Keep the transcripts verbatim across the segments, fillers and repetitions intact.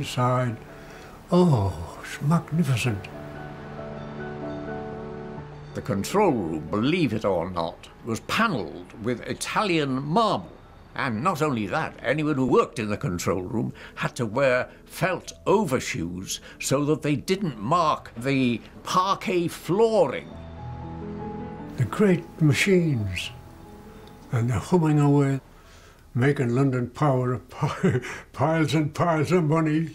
inside. Oh, it's magnificent. The control room, believe it or not, was panelled with Italian marble. And not only that, anyone who worked in the control room had to wear felt overshoes so that they didn't mark the parquet flooring. The great machines, and they're humming away, making London Power piles and piles of money.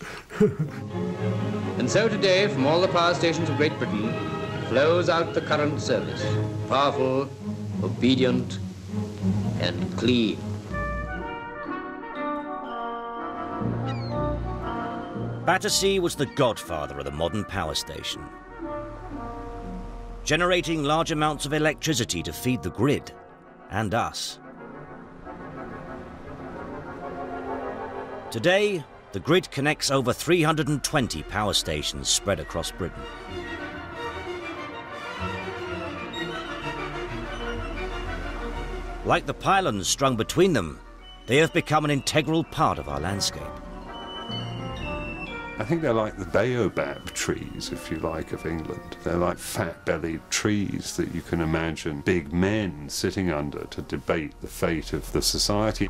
And so today, from all the power stations of Great Britain, flows out the current service, powerful, obedient, and clean. Battersea was the godfather of the modern power station, generating large amounts of electricity to feed the grid and us. Today, the grid connects over three hundred and twenty power stations spread across Britain. Like the pylons strung between them, they have become an integral part of our landscape. I think they're like the baobab trees, if you like, of England. They're like fat-bellied trees that you can imagine big men sitting under to debate the fate of the society.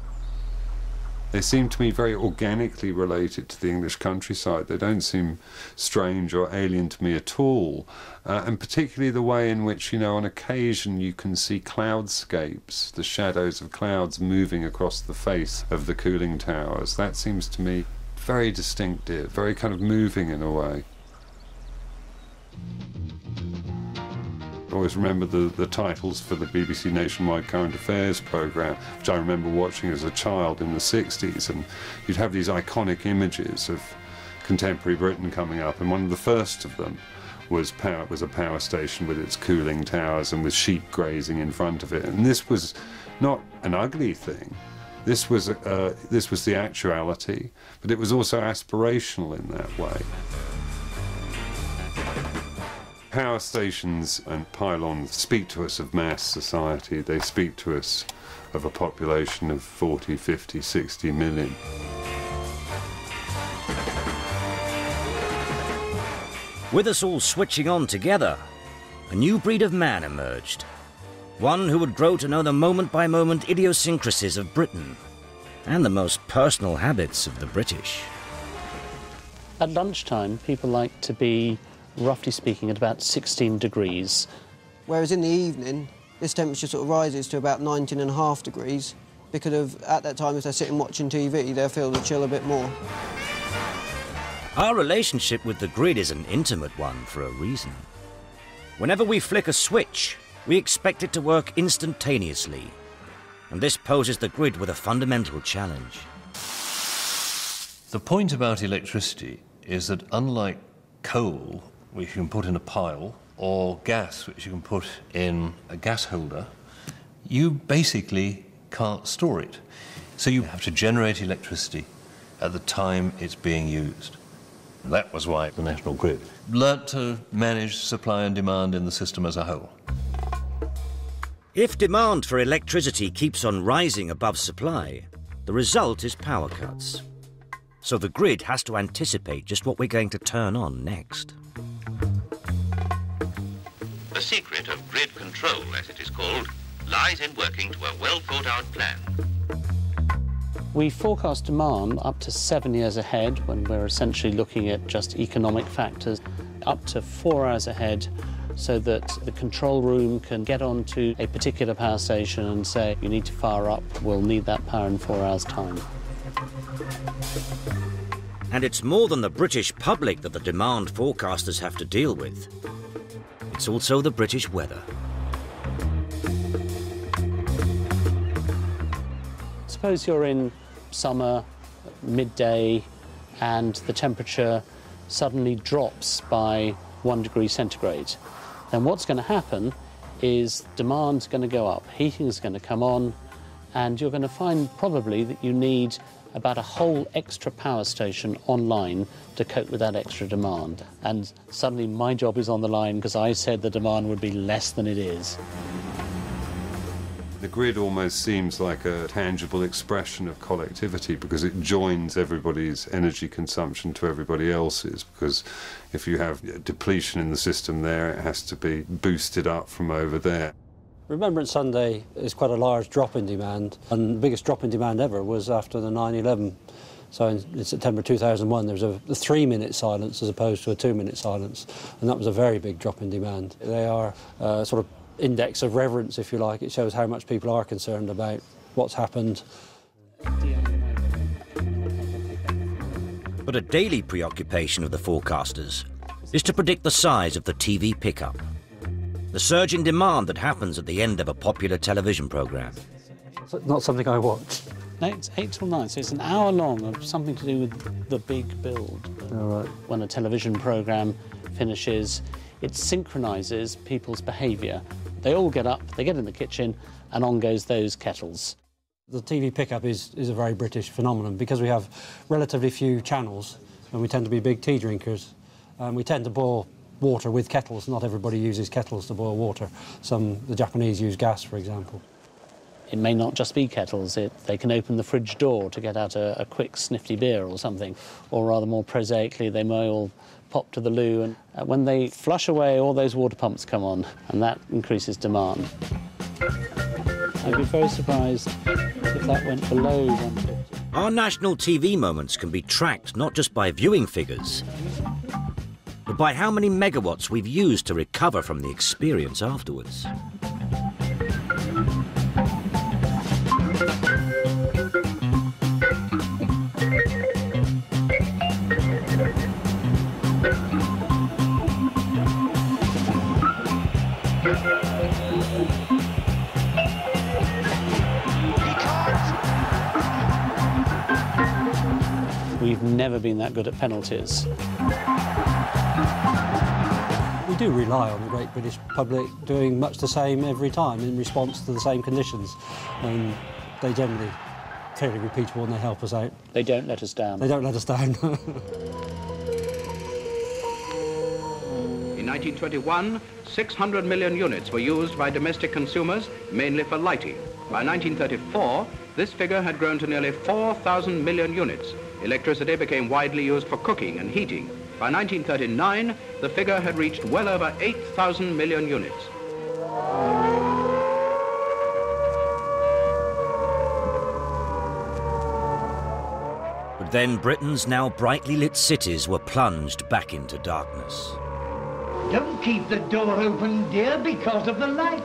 They seem to me very organically related to the English countryside. They don't seem strange or alien to me at all. Uh, and particularly the way in which, you know, on occasion you can see cloudscapes, the shadows of clouds moving across the face of the cooling towers. That seems to me very distinctive, very kind of moving in a way. I always remember the, the titles for the B B C Nationwide Current Affairs programme, which I remember watching as a child in the sixties, and you'd have these iconic images of contemporary Britain coming up, and one of the first of them was, power, was a power station with its cooling towers and with sheep grazing in front of it, and this was not an ugly thing. This was, uh, this was the actuality, but it was also aspirational in that way. Power stations and pylons speak to us of mass society. They speak to us of a population of forty, fifty, sixty million. With us all switching on together, a new breed of man emerged. One who would grow to know the moment-by-moment idiosyncrasies of Britain and the most personal habits of the British. At lunchtime, people like to be, roughly speaking, at about sixteen degrees. Whereas in the evening, this temperature sort of rises to about nineteen and a half degrees because of, at that time, if they're sitting watching T V, they'll feel the chill a bit more. Our relationship with the grid is an intimate one for a reason. Whenever we flick a switch, we expect it to work instantaneously, and this poses the grid with a fundamental challenge. The point about electricity is that unlike coal, which you can put in a pile, or gas, which you can put in a gas holder, you basically can't store it. So you have to generate electricity at the time it's being used. And that was why the National Grid learnt to manage supply and demand in the system as a whole. If demand for electricity keeps on rising above supply, the result is power cuts. So the grid has to anticipate just what we're going to turn on next. The secret of grid control, as it is called, lies in working to a well-thought-out plan. We forecast demand up to seven years ahead, when we're essentially looking at just economic factors, up to four hours ahead, so that the control room can get onto a particular power station and say, you need to fire up, we'll need that power in four hours' time. And it's more than the British public that the demand forecasters have to deal with. It's also the British weather. Suppose you're in summer, midday, and the temperature suddenly drops by one degree centigrade. Then what's going to happen is demand's going to go up, heating's going to come on, and you're going to find probably that you need about a whole extra power station online to cope with that extra demand. And suddenly my job is on the line because I said the demand would be less than it is. The grid almost seems like a tangible expression of collectivity because it joins everybody's energy consumption to everybody else's, because if you have depletion in the system there, it has to be boosted up from over there. Remembrance Sunday is quite a large drop in demand, and the biggest drop in demand ever was after the nine eleven. So in, in September two thousand one, there was a, a three-minute silence as opposed to a two-minute silence, and that was a very big drop in demand. They are uh, sort of index of reverence, if you like. It shows how much people are concerned about what's happened. But a daily preoccupation of the forecasters is to predict the size of the T V pickup, the surge in demand that happens at the end of a popular television programme. It's not something I watch. No, it's eight till nine, so it's an hour long of something to do with the big build. All right. When a television programme finishes, it synchronises people's behaviour. They all get up, they get in the kitchen, and on goes those kettles. The T V pickup is, is a very British phenomenon because we have relatively few channels and we tend to be big tea drinkers. Um, we tend to boil water with kettles. Not everybody uses kettles to boil water. Some, the Japanese use gas, for example. It may not just be kettles. It, they can open the fridge door to get out a, a quick snifty beer or something. Or rather more prosaically, they may all pop to the loo, and uh, when they flush away, all those water pumps come on, and that increases demand. I'd be very surprised if that went below one fifty. Our national T V moments can be tracked not just by viewing figures, but by how many megawatts we've used to recover from the experience afterwards. We've never been that good at penalties. We do rely on the great British public doing much the same every time in response to the same conditions. And they generally fairly repeatable, and they help us out. They don't let us down. They don't let us down. In nineteen twenty-one, six hundred million units were used by domestic consumers, mainly for lighting. By nineteen thirty-four, this figure had grown to nearly four thousand million units. Electricity became widely used for cooking and heating. By nineteen thirty-nine, the figure had reached well over eight thousand million units. But then Britain's now brightly lit cities were plunged back into darkness. Don't keep the door open, dear, because of the light.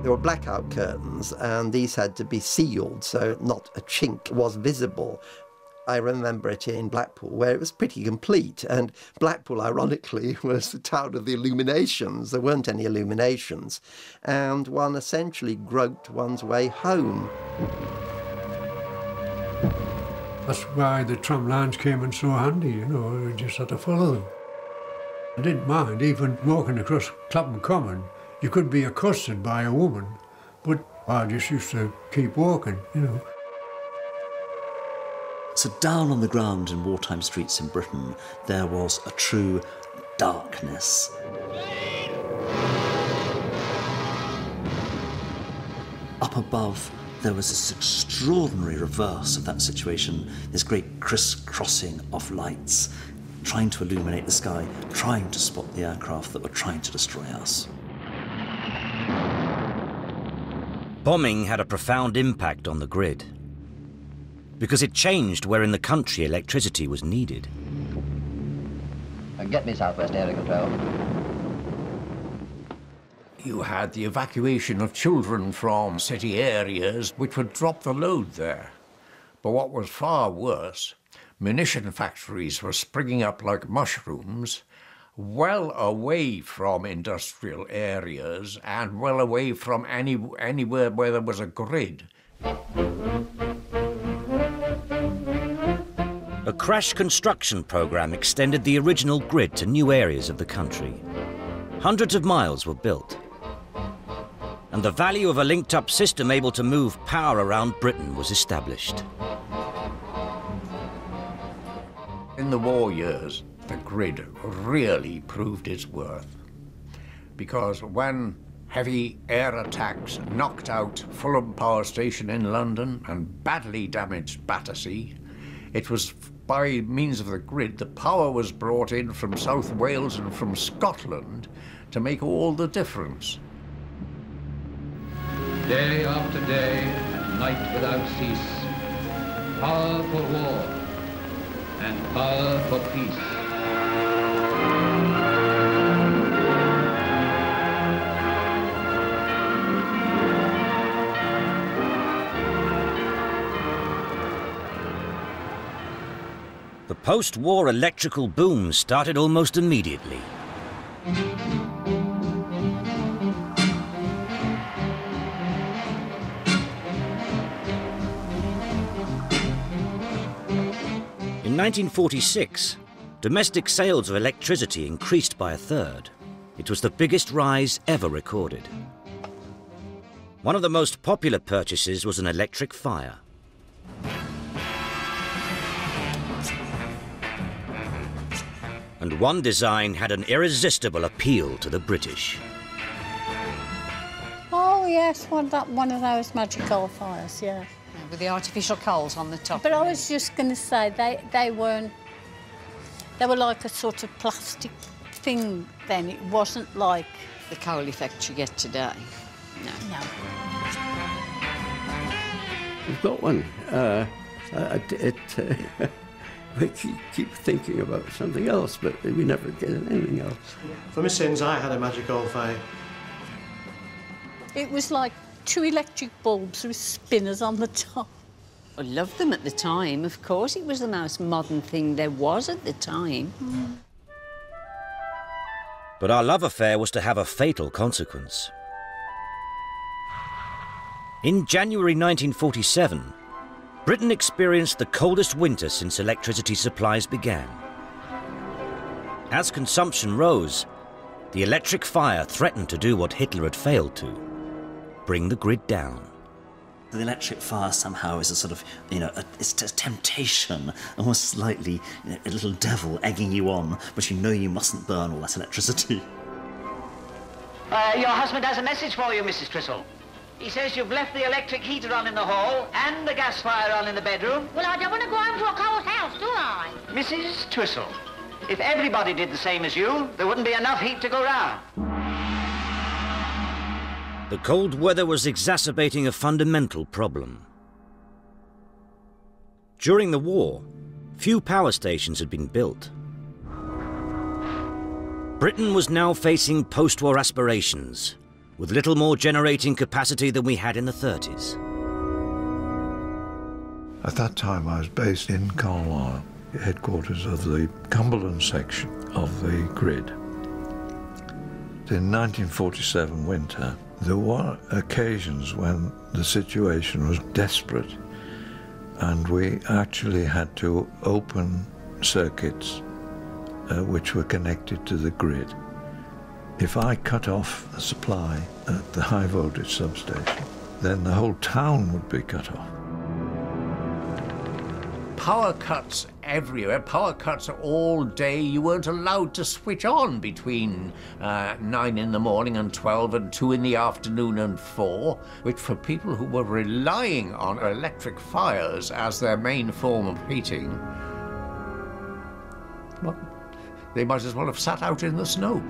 There were blackout curtains, and these had to be sealed, so not a chink was visible. I remember it in Blackpool, where it was pretty complete, and Blackpool, ironically, was the town of the illuminations. There weren't any illuminations, and one essentially groped one's way home. That's why the tram lines came in so handy, you know, you just had to follow them. I didn't mind even walking across Clapham Common. You could be accosted by a woman, but I just used to keep walking, you know. So down on the ground in wartime streets in Britain, there was a true darkness. Up above, there was this extraordinary reverse of that situation, this great criss-crossing of lights, trying to illuminate the sky, trying to spot the aircraft that were trying to destroy us. Bombing had a profound impact on the grid because it changed where in the country electricity was needed. Get me Southwest Area Control. You had the evacuation of children from city areas, which would drop the load there. But what was far worse, munition factories were springing up like mushrooms, well away from industrial areas and well away from any anywhere where there was a grid. A crash construction programme extended the original grid to new areas of the country. Hundreds of miles were built, and the value of a linked-up system able to move power around Britain was established. In the war years, the grid really proved its worth. because when heavy air attacks knocked out Fulham Power Station in London and badly damaged Battersea, it was by means of the grid, the power was brought in from South Wales and from Scotland to make all the difference. Day after day, night without cease, power for war and power for peace. The post-war electrical boom started almost immediately. In nineteen forty-six, domestic sales of electricity increased by a third. It was the biggest rise ever recorded. One of the most popular purchases was an electric fire. And one design had an irresistible appeal to the British. Oh, yes, one, that, one of those magical fires, yeah. yeah. With the artificial coals on the top. But I it. was just going to say, they, they weren't... They were like a sort of plastic thing then. It wasn't like... the coal effect you get today. No. No. We've got one. Uh, uh, it... Uh, We keep thinking about something else, but we never get anything else. For my sins, I had a magic old fire. It was like two electric bulbs with spinners on the top. I loved them at the time, of course. It was the most modern thing there was at the time. Mm. But our love affair was to have a fatal consequence. In January nineteen forty-seven, Britain experienced the coldest winter since electricity supplies began. As consumption rose, the electric fire threatened to do what Hitler had failed to, bring the grid down. The electric fire somehow is a sort of, you know, a, it's a temptation, almost slightly, you know, a little devil egging you on, but you know you mustn't burn all that electricity. Uh, your husband has a message for you, Missus Tristle. He says you've left the electric heater on in the hall and the gas fire on in the bedroom. Well, I don't want to go home to a cold house, do I? Missus Twistle, if everybody did the same as you, there wouldn't be enough heat to go round. The cold weather was exacerbating a fundamental problem. During the war, few power stations had been built. Britain was now facing post-war aspirations, with little more generating capacity than we had in the thirties. At that time, I was based in Carlisle, headquarters of the Cumberland section of the grid. In nineteen forty-seven winter, there were occasions when the situation was desperate, and we actually had to open circuits uh, which were connected to the grid. If I cut off the supply at the high voltage substation, then the whole town would be cut off. Power cuts everywhere, power cuts all day. You weren't allowed to switch on between uh, nine in the morning and twelve and two in the afternoon and four, which for people who were relying on electric fires as their main form of heating, well, they might as well have sat out in the snow.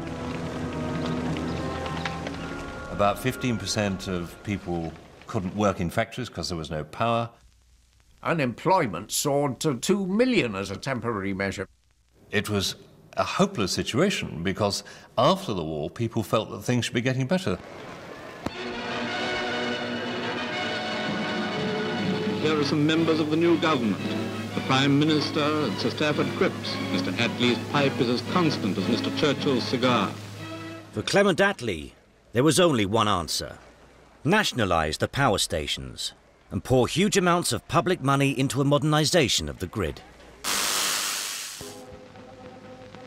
About fifteen percent of people couldn't work in factories because there was no power. Unemployment soared to two million as a temporary measure. It was a hopeless situation because after the war, people felt that things should be getting better. Here are some members of the new government. The Prime Minister and Sir Stafford Cripps. Mister Attlee's pipe is as constant as Mister Churchill's cigar. For Clement Attlee, there was only one answer. Nationalise the power stations and pour huge amounts of public money into a modernisation of the grid.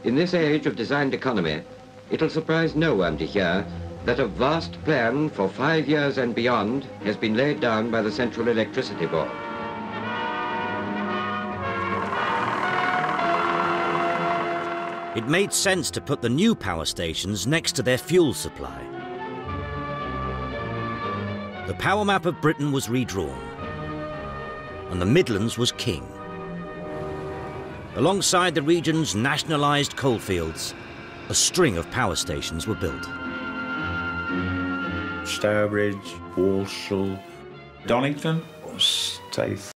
In this age of designed economy, it'll surprise no one to hear that a vast plan for five years and beyond has been laid down by the Central Electricity Board. it made sense to put the new power stations next to their fuel supply. The power map of Britain was redrawn, and the Midlands was king. Alongside the region's nationalised coalfields, a string of power stations were built. Stourbridge, Walsall, Donington, Staith,